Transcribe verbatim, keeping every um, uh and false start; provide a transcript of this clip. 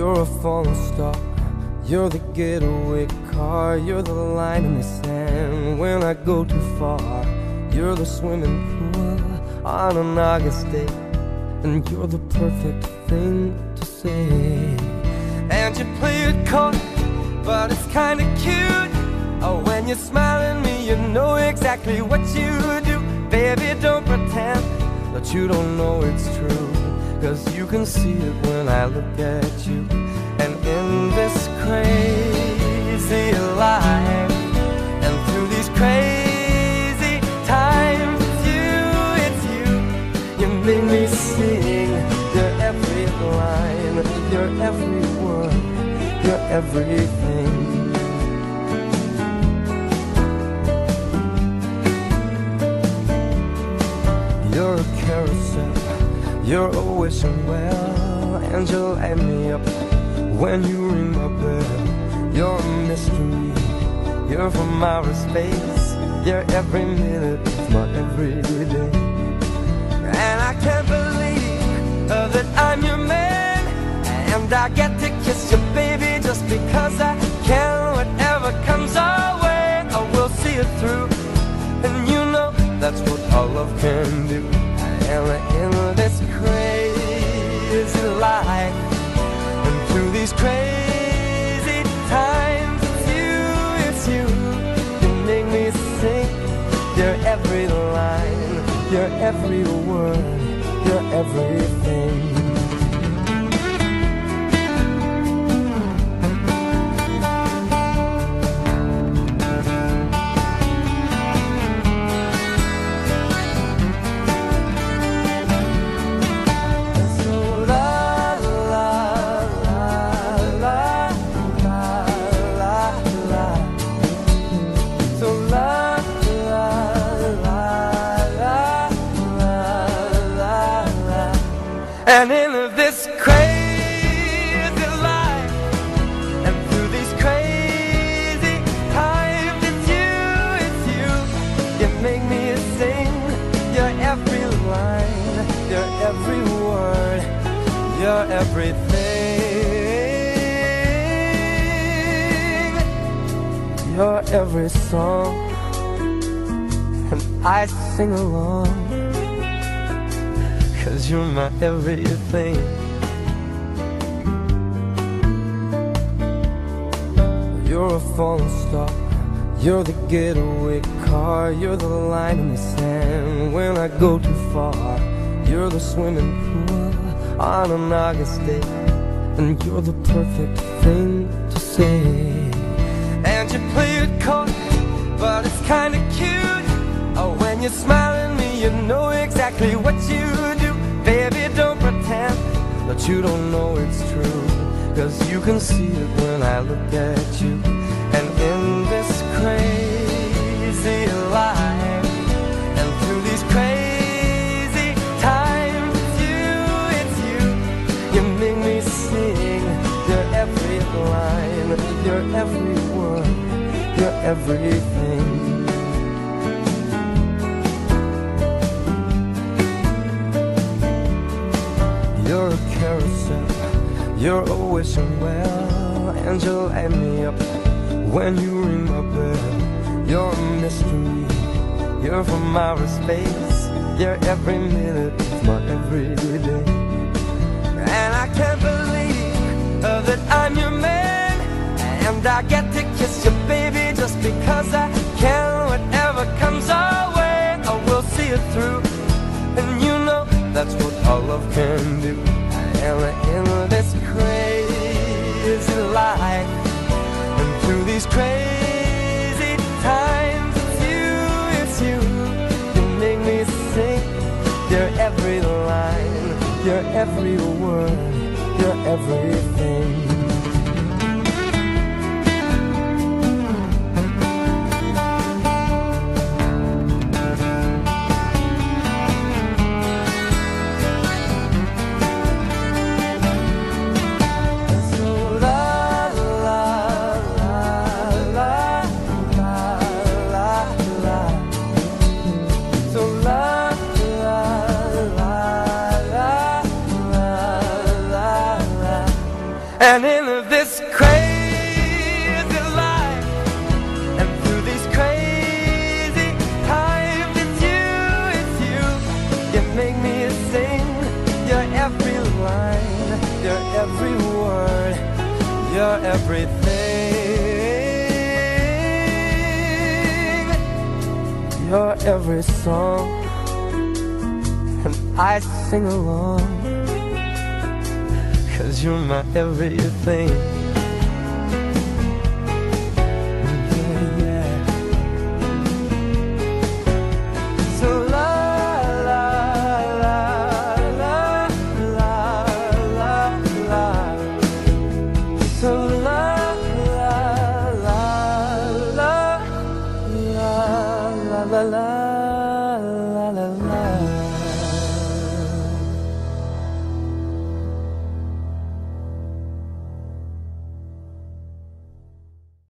You're a falling star, you're the getaway car, you're the line in the sand when I go too far. You're the swimming pool on an August day, and you're the perfect thing to say. And you play it cold, but it's kinda cute. Oh, when you smile at me, you know exactly what you do. Baby, don't pretend that you don't know it's true, 'cause you can see it when I look at you. And in this crazy life, and through these crazy times, it's you, it's you. You make me sing your every line, your every word, your everything. You're a carousel, you're a wishing well, and you light me up when you ring my bell. You're a mystery, you're from outer space, you're every minute of my everyday. And I can't believe that I'm your man, and I get to kiss your baby just because I can. Whatever comes our way, I will see it through, and you know that's what all love can do. And in this crazy life, and through these crazy times, it's you, it's you. You make me sing your every line, your every word, your everything. And in this crazy life, and through these crazy times, it's you, it's you. You make me sing your every line, your every word, your everything. Your every song, and I sing along, 'cause you're my everything. You're a falling star, you're the getaway car, you're the line in the sand when I go too far. You're the swimming pool on an August day, and you're the perfect thing to say. And you play it cold, but it's kinda cute. Oh, when you smile at me, you know exactly what you do. Baby, don't pretend that you don't know it's true, 'cause you can see it when I look at you. And in this crazy life, and through these crazy times, it's you, it's you. You make me sing your every line, your every word, your everything. You're a carousel, you're a wishing well, and you light me up when you ring my bell. You're a mystery, you're from outer space, you're every minute of my everyday. And I can't believe that I'm your man, and I get to kiss your baby just because I can. Whatever comes our way, I will see it through, and you know that's what all love can do. And in this crazy life, and through these crazy times, it's you, it's you. You make me sing your every line, your every word, your everything. And in this crazy life, and through these crazy times, it's you, it's you. You make me sing your every line, your every word, your everything. Your every song, and I sing along. Cause you're my everything. Yeah, yeah. So la la la la la la la. So la la la la la la la.